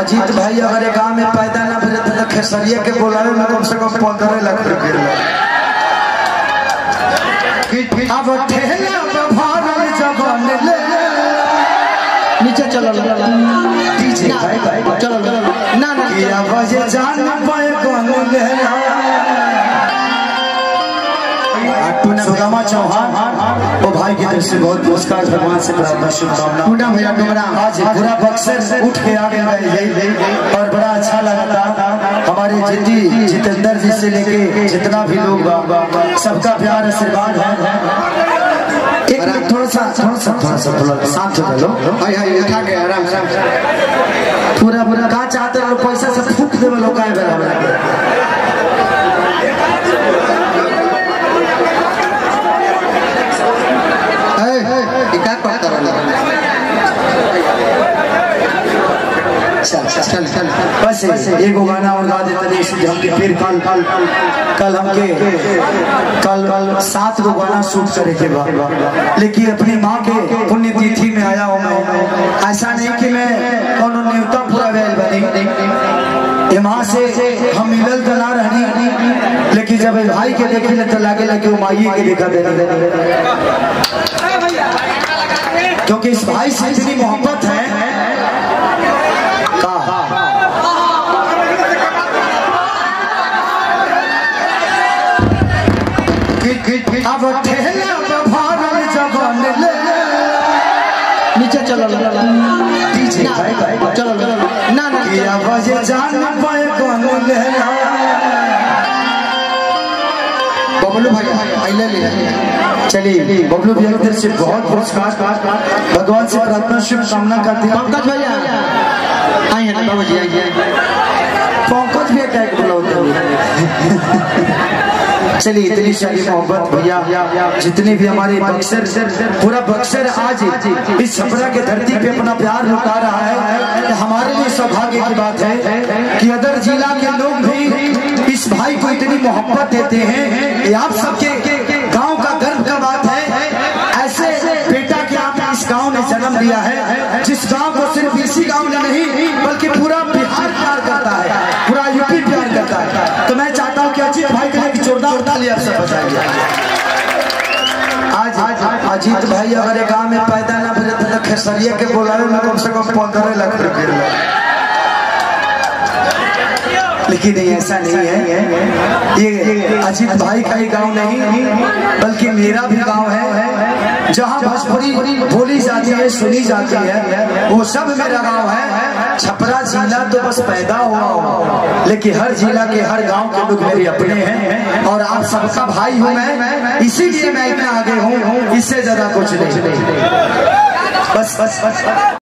अजीत भाई अगर गाँव में पैदा न भेजे तो खेसरिया के बोलावे में कम से कम 15 लाख रुपया नीचे चलो चलो ना सुदामा चौहान वो भाई की तरफ से बहुत नमस्कार, भगवान से प्रार्थना शुभकामना। आज पूरा बक्सर उठ के आगे और बड़ा अच्छा लगा था। हमारे जितेंद्र जी से लेके जितना भी लोग सबका प्यार आशीर्वाद है। एक मिनट थोड़ा सा शांत हो जाओ। उठा के आराम पूरा कहा चाहते हैं पैसा से फूक देवे लोग बस एगो गाना और गा देते हमके फिर कल हमके 7 गो गाना शूट करे के बाद। लेकिन अपनी माँ के पुण्यतिथि में आया हूँ मैं। ऐसा नहीं कि मैं कोनो न्यूनतम पूरा गैल बनी माँ से हम मिलल तो ना रही, लेकिन जब भाई के देखे तो लगे वो माई के देखा देना, क्योंकि इस भाई से इतनी मोहब्बत है। अब ठेला भरल जबन ले नीचे चलो डीजे चलो ना ना अब जे जान पाए कोन ले बबलू भाई आइले ले चलिए। बबलू भैया की तरफ से बहुत बहुत भगवान से प्रार्थना शुभकामना करते हैं। पंकज भैया आए हैं बाबू जी पंकज भैया टैग बुलाओ। चलिए इतनी सारी मोहब्बत भैया जितने भी हमारे बक्सर पूरा बक्सर आज इस छपरा के धरती पे अपना प्यार लुटा रहा है। हमारे लिए सौभाग्य की बात है कि अदर जिला के लोग भी इस भाई को इतनी मोहब्बत देते हैं। आप सबके गांव का गर्व का बात है। ऐसे बेटा की आपने इस गाँव में जन्म लिया है, जिस गाँव को सिर्फ इसी गाँव में नहीं बल्कि पूरा बिहार प्यार करता है, पूरा यूपी प्यार करता है। तो मैं चाहता हूँ कि अजीत भाई के आज अजीत भाई अगर गांव में पैदा न भेजे तो खेसरिया के बोलावे में कम से कम 15 लाख रुपया। लेकिन ऐसा नहीं है, ये अजीत भाई का ही गांव नहीं बल्कि मेरा भी गांव है। जहाँ भोजपुरी बोली जाती है सुनी जाती है वो सब मेरा गांव है। छपरा जिला तो बस पैदा हुआ, लेकिन हर जिला के हर गांव के लोग मेरे अपने हैं और आप सबका भाई हूँ मैं। इसीलिए मैं इतना आगे हूँ, इससे ज्यादा कुछ नहीं। बस